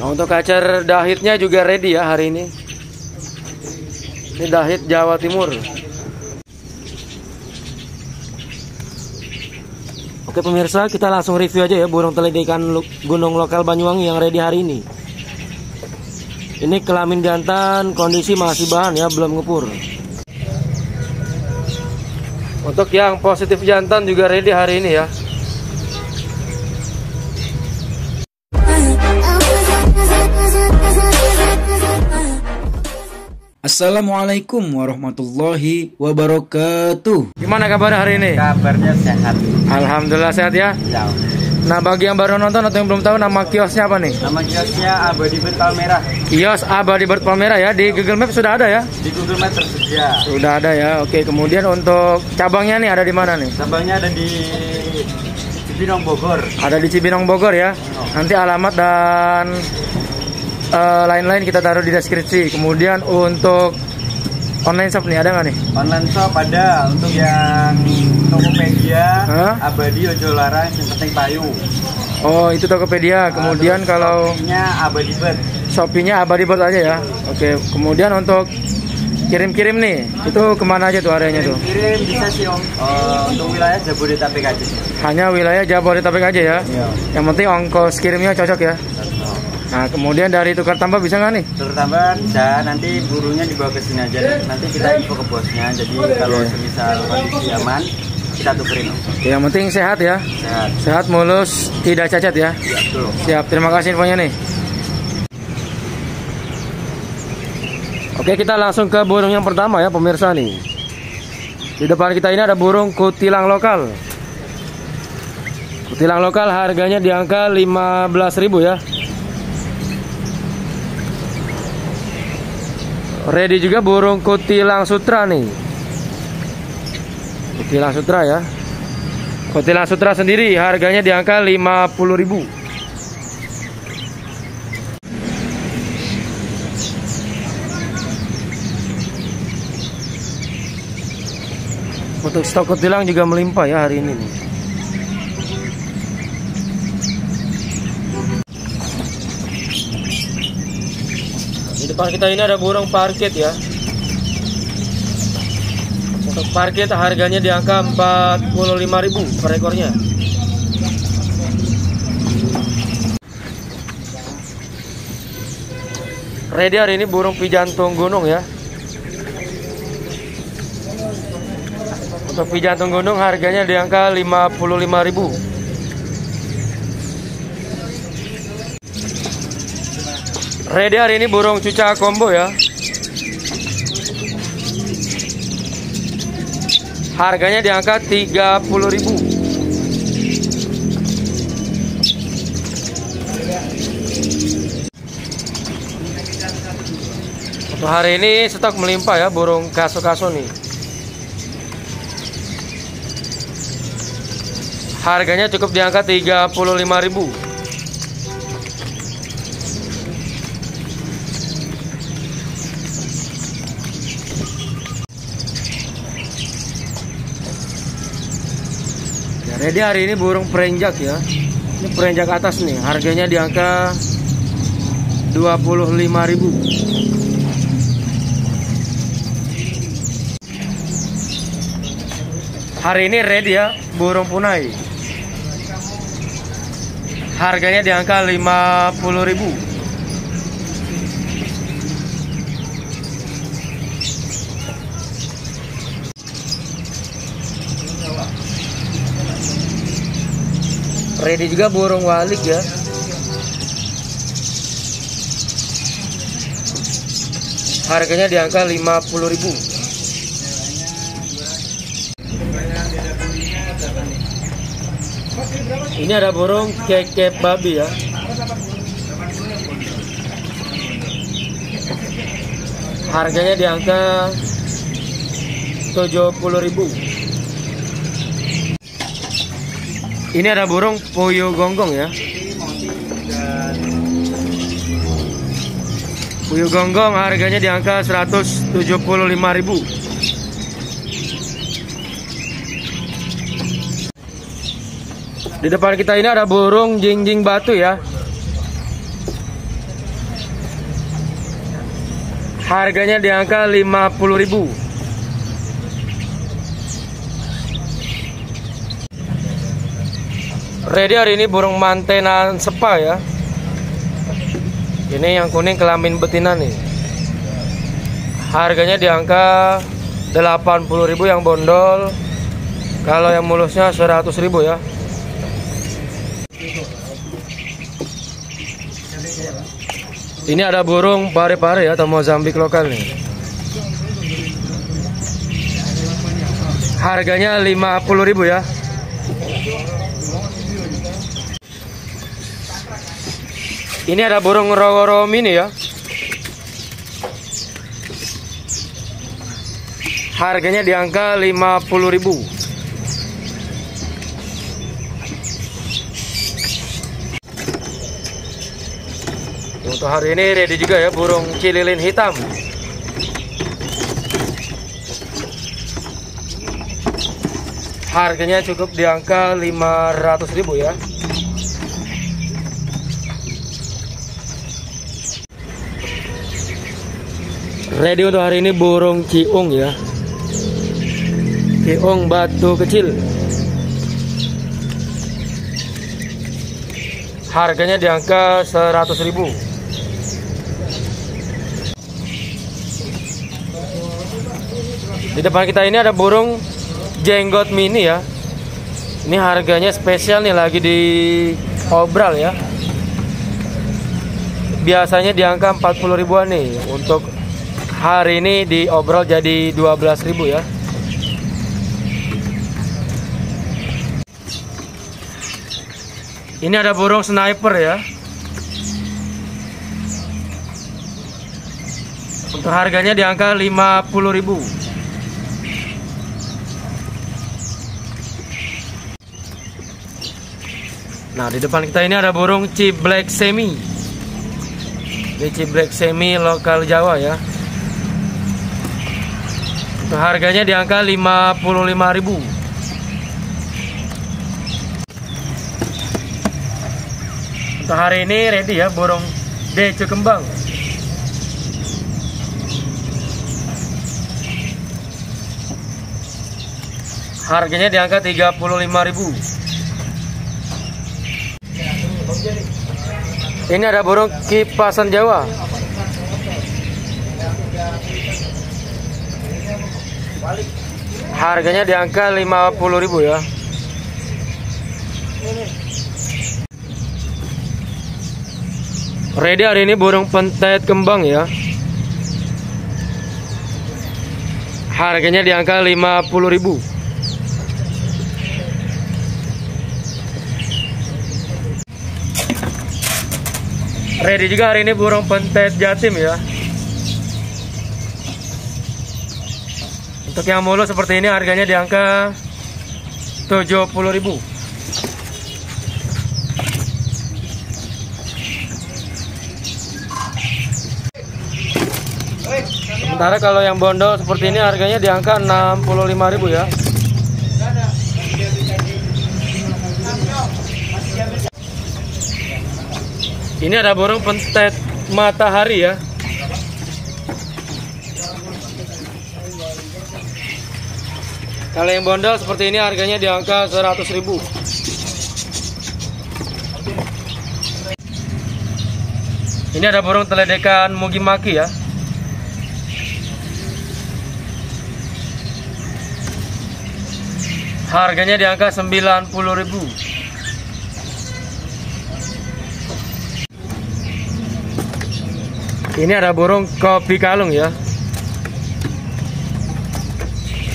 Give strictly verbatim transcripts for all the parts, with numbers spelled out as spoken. Nah, untuk kacer dahitnya juga ready ya hari ini. Ini dahit Jawa Timur. Oke pemirsa, kita langsung review aja ya burung Tledekan Gunung lokal Banyuwangi yang ready hari ini. Ini kelamin jantan, kondisi masih bahan ya, belum ngepur. Untuk yang positif jantan juga ready hari ini ya. Assalamualaikum warahmatullahi wabarakatuh. Gimana kabar hari ini? Kabarnya sehat. Alhamdulillah sehat ya? Ya. Nah, bagi yang baru nonton atau yang belum tahu, nama kiosnya apa nih? Nama kiosnya Abadi Bird Palmerah. Kios Abadi Bird Palmerah ya, di Google Maps sudah ada ya? Di Google Maps tersedia. Sudah ada ya. Oke, kemudian untuk cabangnya nih ada di mana nih? Cabangnya ada di Cibinong Bogor. Ada di Cibinong Bogor ya. Oh. Nanti alamat dan Uh, lain-lain kita taruh di deskripsi. Kemudian untuk online shop nih ada nggak nih? Online shop ada, untuk yang Tokopedia, huh? Abadi ojo larang yang penting payu. Oh itu Tokopedia. Kemudian uh, kalau Shopee-nya Abadi Bird. Shopee-nya Abadi Bird aja ya. Oke. Okay. Kemudian untuk kirim-kirim nih, itu kemana aja tuh areanya tuh? Kirim bisa sih om. Uh, untuk wilayah Jabodetabek aja. Hanya wilayah Jabodetabek aja ya. Iya. Yang penting ongkos kirimnya cocok ya. Nah, kemudian dari tukar tambah bisa nggak nih? Tukar tambah bisa, nanti burunya dibawa ke sini aja. Nanti kita info ke bosnya, jadi kalau semisal kondisi aman, kita tukerin. Yang penting sehat ya? Sehat. Sehat, mulus, tidak cacat ya? Iya, betul. Siap, terima kasih infonya nih. Oke, kita langsung ke burung yang pertama ya, pemirsa nih. Di depan kita ini ada burung kutilang lokal. Kutilang lokal harganya di angka lima belas ribu ya. Ready juga burung kutilang sutra nih. Kutilang sutra ya. Kutilang sutra sendiri harganya di angka lima puluh ribu. Untuk stok kutilang juga melimpah ya hari ini nih. Depan kita ini ada burung parkit ya. Untuk parkit harganya di angka empat puluh lima ribu per ekornya. Ready hari ini burung pijantung gunung ya. Untuk pijantung gunung harganya di angka lima puluh lima ribu. Ready hari ini burung cuca combo ya. Harganya di angka tiga puluh ribu. Untuk hari ini stok melimpah ya burung kaso-kaso nih. Harganya cukup di angka tiga puluh lima ribu. Jadi hari ini burung prenjak ya. Ini prenjak atas nih, harganya di angka dua puluh lima ribu. Hari ini ready ya, burung punai. Harganya di angka lima puluh ribu. Ready juga burung walik ya. Harganya di angka lima puluh ribu. Ini ada burung kekep babi ya. Harganya di angka tujuh puluh ribu. Ini ada burung puyuh gonggong ya. Puyuh gonggong harganya di angka seratus tujuh puluh lima ribu. Di depan kita ini ada burung jingjing batu ya. Harganya di angka lima puluh ribu. Ready hari ini burung mantenan sepa ya. Ini yang kuning kelamin betina nih. Harganya di angka delapan puluh ribu yang bondol. Kalau yang mulusnya seratus ribu ya. Ini ada burung pare-pare ya, atau Mozambik lokal nih. Harganya lima puluh ribu ya. Ini ada burung rowo-rowo mini ya. Harganya di angka lima puluh ribu. Untuk hari ini ready juga ya burung cililin hitam. Harganya cukup di angka lima ratus ribu ya. Ready untuk hari ini burung ciung ya. Ciung batu kecil. Harganya di angka seratus ribu. Di depan kita ini ada burung jenggot mini ya. Ini harganya spesial nih, lagi di obral ya. Biasanya di angka empat puluh ribuan nih. Untuk hari ini di obral jadi dua belas ribu ya. Ini ada burung sniper ya. Untuk harganya di angka lima puluh ribu. Nah, di depan kita ini ada burung ciblek semi. Ini ciblek semi lokal Jawa ya. Untuk harganya di angka lima puluh lima ribu. Untuk hari ini ready ya burung Decu kembang. Harganya di angka tiga puluh lima ribu. Ini ada burung kipasan Jawa. Harganya di angka lima puluh ribu ya. Ready hari ini burung pentet kembang ya. Harganya di angka lima puluh ribu. Ready juga hari ini burung pentet jatim ya. Untuk yang mulus seperti ini harganya di angka tujuh puluh ribu. Sementara kalau yang bondol seperti ini harganya di angka enam puluh lima ribu ya. Ini ada burung pentet matahari ya. Kalau yang bondol seperti ini harganya di angka seratus ribu. Ini ada burung Tledekan mugimaki ya. Harganya di angka sembilan puluh ribu. Ini ada burung kopi kalung ya.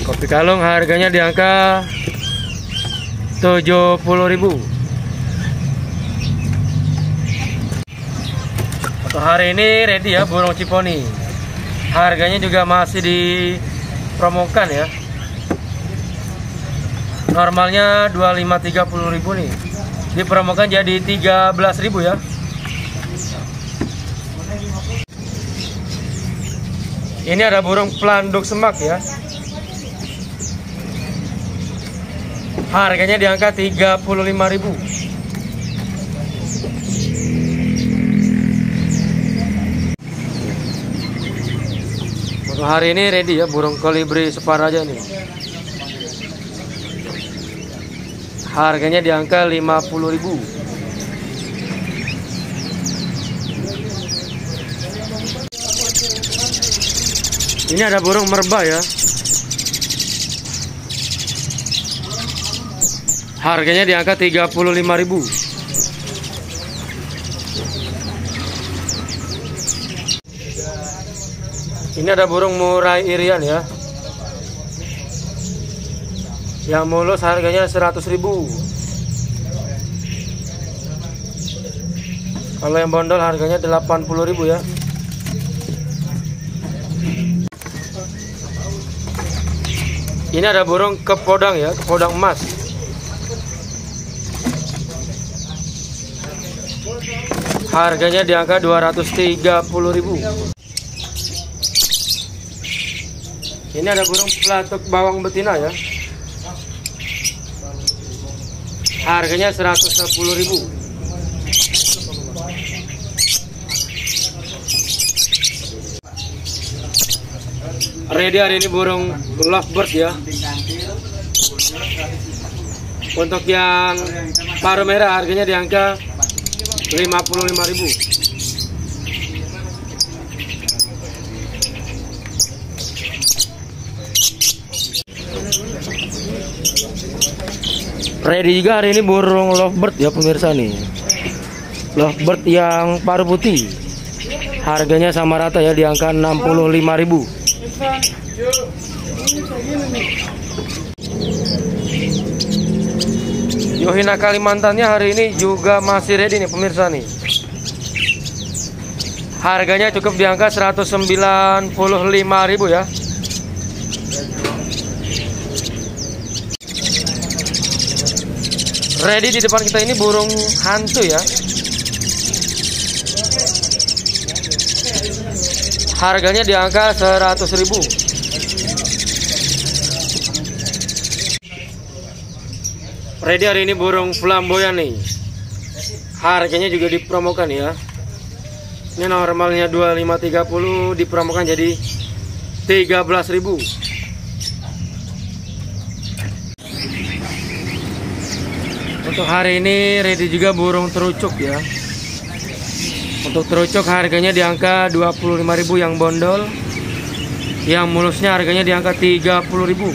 Kopi kalung harganya di angka tujuh puluh ribu. Untuk hari ini ready ya burung ciponi. Harganya juga masih dipromokan ya. Normalnya dua puluh lima sampai tiga puluh ribu nih. Dipromokan jadi tiga belas ribu ya. Ini ada burung planduk semak ya. Harganya di angka tiga puluh lima ribu. Hari ini ready ya, burung kolibri separ aja nih. Harganya di angka lima puluh ribu. Ini ada burung merbah ya. Harganya di angka tiga puluh lima ribu. Ini ada burung murai irian ya. Yang mulus harganya seratus ribu. Kalau yang bondol harganya delapan puluh ribu ya. Ini ada burung kepodang ya, kepodang emas. Harganya di angka dua ratus tiga puluh ribu. Ini ada burung pelatuk bawang betina ya. Harganya seratus sepuluh ribu. Ready hari ini burung lovebird ya. Untuk yang paruh merah harganya di angka lima puluh lima ribu. Ready juga hari ini burung lovebird ya pemirsa nih. Lovebird yang paruh putih. Harganya sama rata ya di angka enam puluh lima ribu. Yohina Kalimantannya hari ini juga masih ready nih pemirsa nih. Harganya cukup di angka seratus sembilan puluh lima ribu ya. Ready di depan kita ini burung hantu ya. Harganya di angka seratus ribu. Ready hari ini burung flamboyan nih. Harganya juga dipromokan ya. Ini normalnya dua puluh lima tiga puluh, dipromokan jadi tiga belas ribu. Untuk hari ini ready juga burung terucuk ya. Untuk terucuk harganya di angka dua puluh lima ribu yang bondol. Yang mulusnya harganya di angka tiga puluh ribu.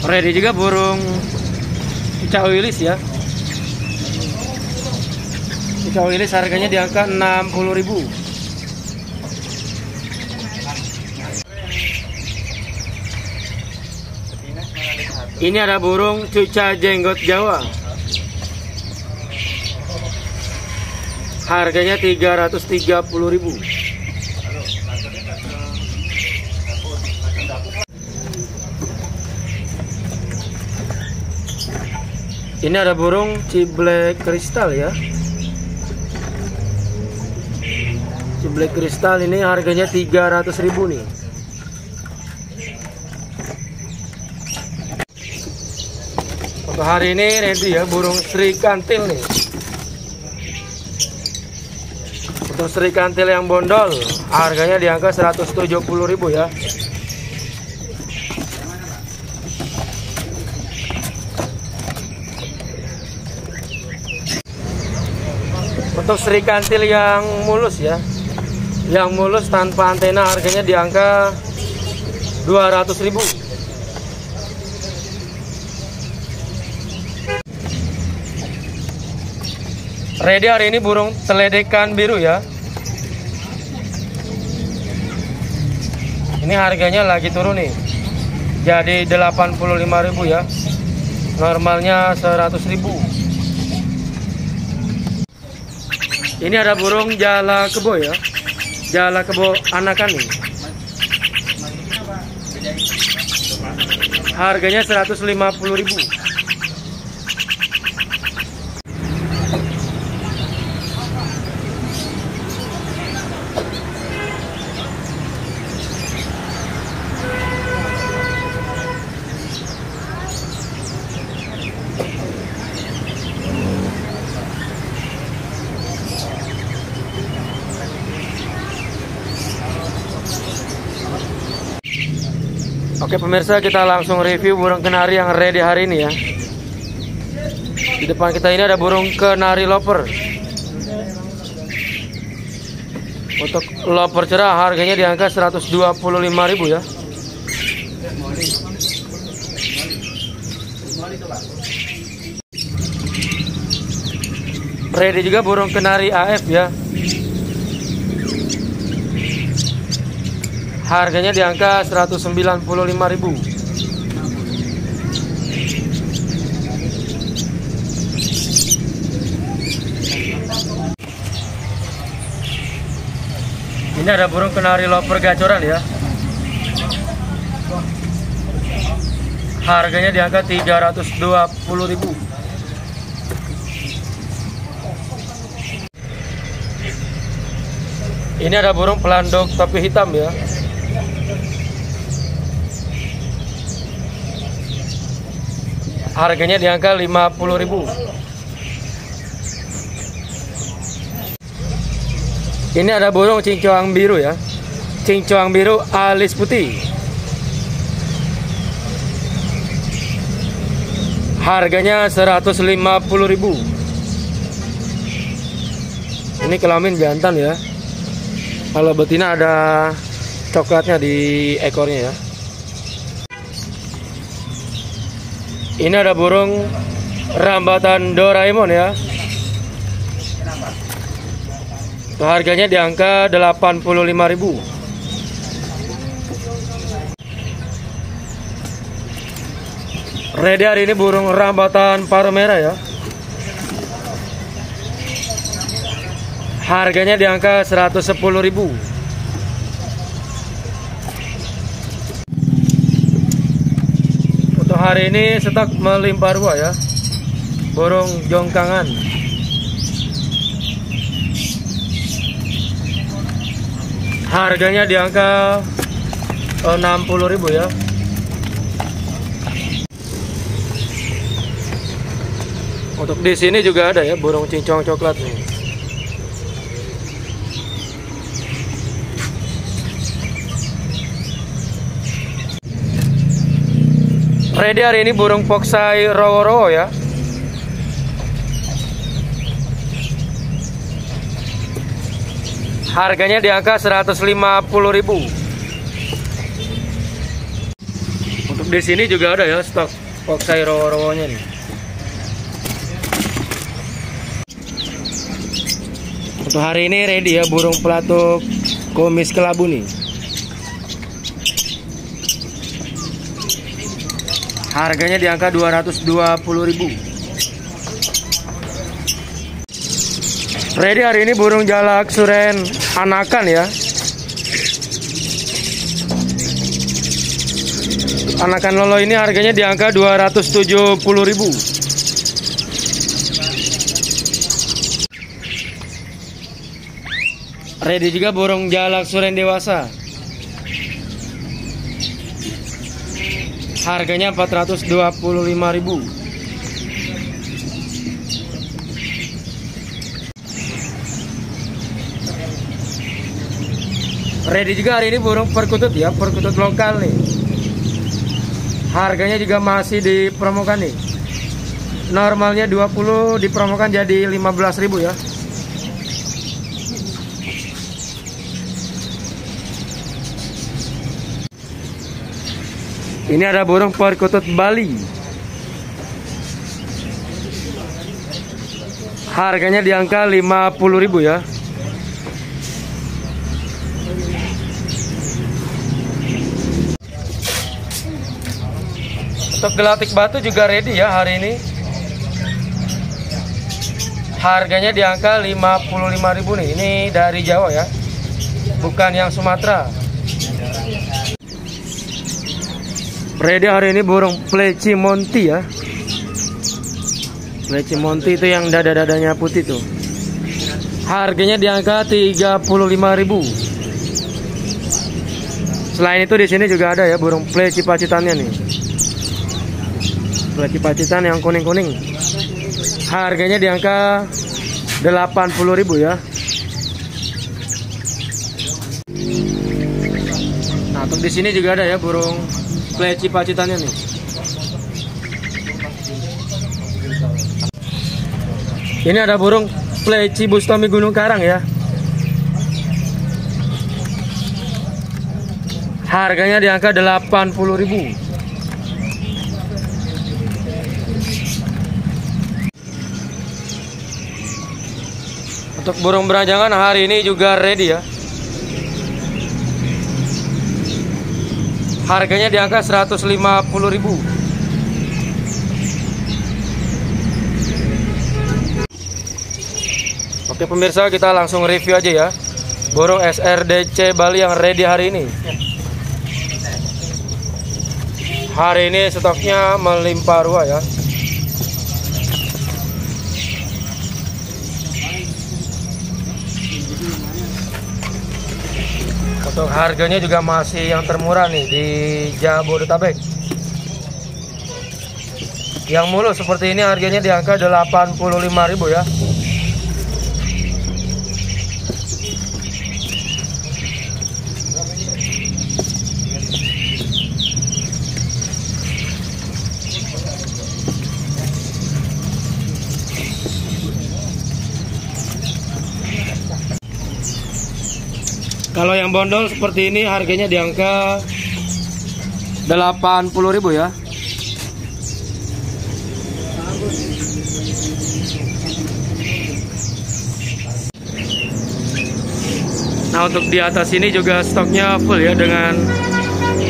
Ready juga burung Cicak Wilis ya. Cicak Wilis harganya di angka enam puluh ribu. Ini ada burung cuca jenggot Jawa. Harganya tiga ratus tiga puluh ribu. Ini ada burung ciblek kristal ya. Ciblek kristal ini harganya tiga ratus ribu nih. Hari ini ready ya burung Sri Kantil nih. Untuk Sri Kantil yang bondol harganya di angka seratus tujuh puluh ribu ya. Untuk Sri Kantil yang mulus ya. Yang mulus tanpa antena harganya di angka dua ratus ribu. Ready hari ini burung Tledekan biru ya. Ini harganya lagi turun nih. Jadi delapan puluh lima ribu ya. Normalnya seratus ribu. Ini ada burung Jalak Kebo ya. Jalak Kebo anakan nih. Harganya seratus lima puluh ribu. Oke pemirsa, kita langsung review burung kenari yang ready hari ini ya. Di depan kita ini ada burung kenari loper. Untuk loper cerah harganya di angka seratus dua puluh lima ribu rupiah ya. Ready juga burung kenari A F ya. Harganya di angka seratus sembilan puluh lima ribu rupiah. Ini ada burung kenari loper gacoran ya. Harganya di angka tiga ratus dua puluh ribu rupiah. Ini ada burung pelanduk topi hitam ya. Harganya di angka lima puluh ribu rupiah. Ini ada burung cingcoang biru ya. Cingcoang biru alis putih. Harganya seratus lima puluh ribu rupiah. Ini kelamin jantan ya. Kalau betina ada coklatnya di ekornya ya. Ini ada burung rambatan Doraemon ya. Harganya di angka delapan puluh lima ribu rupiah. Ready hari ini burung rambatan Pare-pare ya. Harganya di angka seratus sepuluh ribu rupiah. Untuk hari ini stok melimpah ruah ya. Burung jongkangan. Harganya di angka enam puluh ribu rupiah ya. Untuk di sini juga ada ya burung cincong coklat nih. Ready hari ini burung poksai rowo-rowo ya. Harganya di angka seratus lima puluh ribu rupiah. Untuk di sini juga ada ya stok poksai rowo-rowonya nih. Untuk hari ini ready ya burung pelatuk kumis kelabu nih. Harganya di angka dua ratus dua puluh ribu rupiah. Ready hari ini burung jalak suren anakan ya. Anakan lolo ini harganya di angka dua ratus tujuh puluh ribu rupiah. Ready juga burung jalak suren dewasa. Harganya empat ratus dua puluh lima ribu rupiah. Ready juga hari ini burung perkutut ya, perkutut lokal nih. Harganya juga masih dipromokan nih. Normalnya dua puluh ribu rupiah dipromokan jadi lima belas ribu rupiah ya. Ini ada burung perkutut Bali. Harganya di angka lima puluh ribu rupiah ya. Untuk gelatik batu juga ready ya hari ini. Harganya di angka lima puluh lima ribu rupiah nih. Ini dari Jawa ya. Bukan yang Sumatera. Ready hari ini burung pleci monti ya. Pleci monti itu yang dada-dadanya putih tuh. Harganya di angka tiga puluh lima ribu rupiah. Selain itu di sini juga ada ya burung pleci pacitannya nih. Pleci pacitan yang kuning-kuning. Harganya di angka delapan puluh ribu rupiah ya. Untuk di sini juga ada ya burung pleci pacitannya nih. Ini ada burung pleci bustami gunung karang ya. Harganya di angka delapan puluh ribu. Untuk burung beranjangan hari ini juga ready ya. Harganya di angka seratus lima puluh ribu rupiah. Oke pemirsa, kita langsung review aja ya burung S R D C Bali yang ready hari ini. Hari ini stoknya melimpah ruah ya. Untuk harganya juga masih yang termurah nih di Jabodetabek. Yang mulus seperti ini harganya di angka delapan puluh lima ribu rupiah ya. Kalau yang bondol seperti ini harganya di angka delapan puluh ribu rupiah ya. Nah untuk di atas ini juga stoknya full ya dengan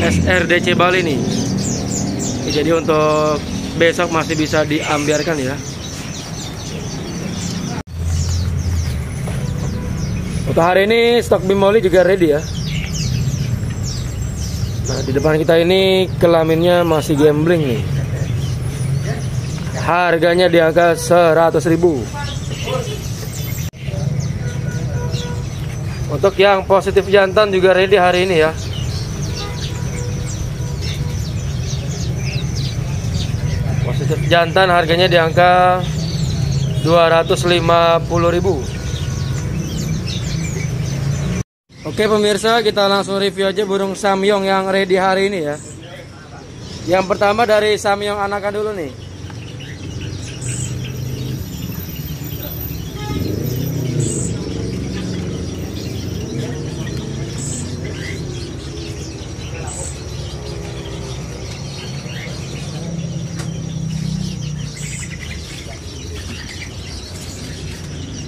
S R D C Bali nih. Jadi untuk besok masih bisa diambiarkan ya. Untuk hari ini stok bimoli juga ready ya. Nah di depan kita ini kelaminnya masih gambling nih. Harganya di angka seratus ribu. Untuk yang positif jantan juga ready hari ini ya. Positif jantan harganya di angka dua ratus lima puluh ribu. Oke pemirsa, kita langsung review aja burung samyong yang ready hari ini ya. Yang pertama dari samyong anakan dulu nih.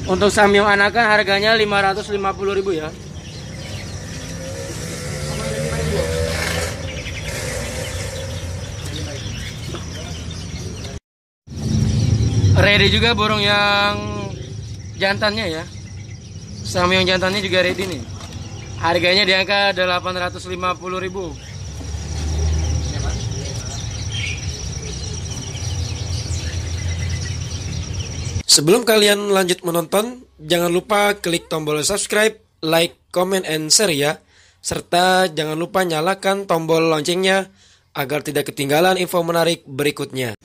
Untuk samyong anakan harganya lima ratus lima puluh ribu rupiah ya. Ready juga burung yang jantannya ya. Samyong jantannya juga ready nih. Harganya di angka delapan ratus lima puluh ribu rupiah. Sebelum kalian lanjut menonton, jangan lupa klik tombol subscribe, like, comment, and share ya. Serta jangan lupa nyalakan tombol loncengnya agar tidak ketinggalan info menarik berikutnya.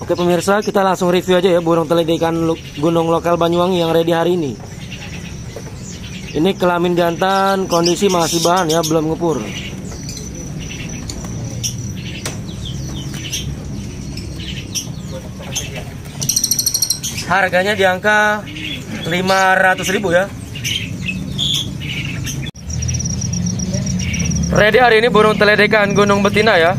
Oke pemirsa, kita langsung review aja ya burung Tledekan Gunung lokal Banyuwangi yang ready hari ini. Ini kelamin jantan, kondisi masih bahan ya, belum ngepur. Harganya di angka lima ratus ribu rupiah ya. Ready hari ini burung Tledekan Gunung betina ya.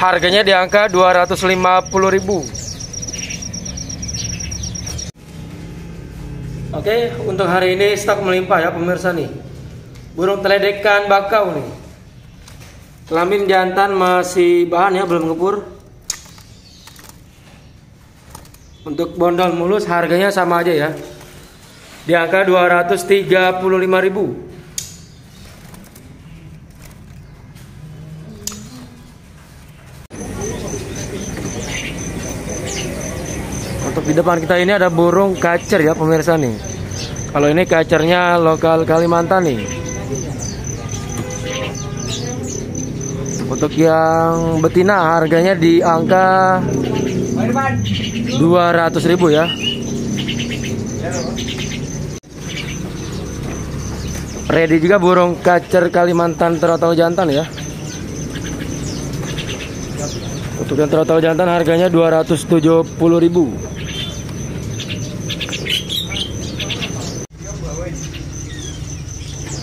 Harganya di angka dua ratus lima puluh ribu rupiah. Oke, untuk hari ini stok melimpah ya pemirsa nih. Burung Tledekan bakau nih. Kelamin jantan masih bahan ya, belum ngepur. Untuk bondol mulus harganya sama aja ya. Di angka dua ratus tiga puluh lima ribu rupiah. Di depan kita ini ada burung kacer ya pemirsa nih. Kalau ini kacernya lokal Kalimantan nih. Untuk yang betina harganya di angka dua ratus ribu ya. Ready juga burung kacer Kalimantan terotol jantan ya. Untuk yang terotol jantan harganya dua ratus tujuh puluh ribu.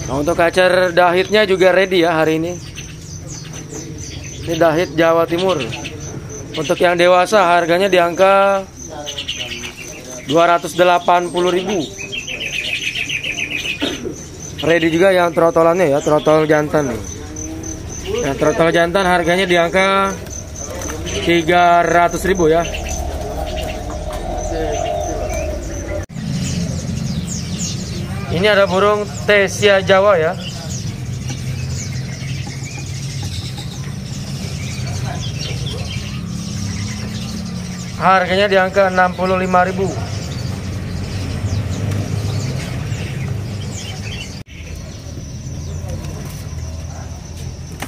Nah, untuk kacer dahitnya juga ready ya hari ini. Ini dahit Jawa Timur. Untuk yang dewasa harganya di angka dua ratus delapan puluh ribu. Ready juga yang trotolannya ya, trotol jantan nih. Nah, trotol jantan harganya di angka tiga ratus ribu ya. Ini ada burung tesia Jawa ya. Harganya di angka enam puluh lima ribu.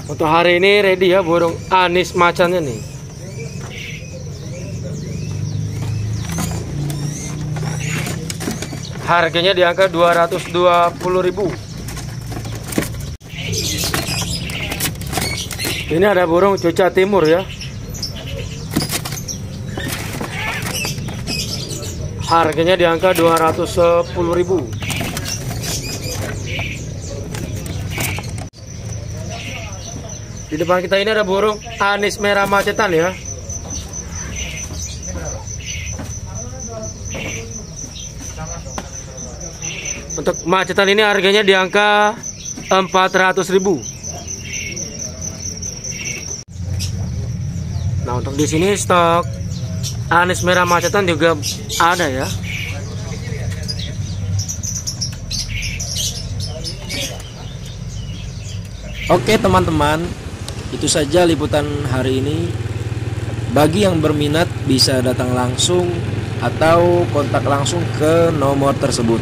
Untuk hari ini ready ya burung anis macannya nih. Harganya di angka dua ratus dua puluh ribu. Ini ada burung cuca timur ya. Harganya di angka dua ratus sepuluh ribu. Di depan kita ini ada burung anis merah macetan ya. Untuk macetan ini harganya di angka empat ratus ribu. Nah, untuk di sini stok anis merah macetan juga ada ya. Oke teman-teman, itu saja liputan hari ini. Bagi yang berminat bisa datang langsung atau kontak langsung ke nomor tersebut.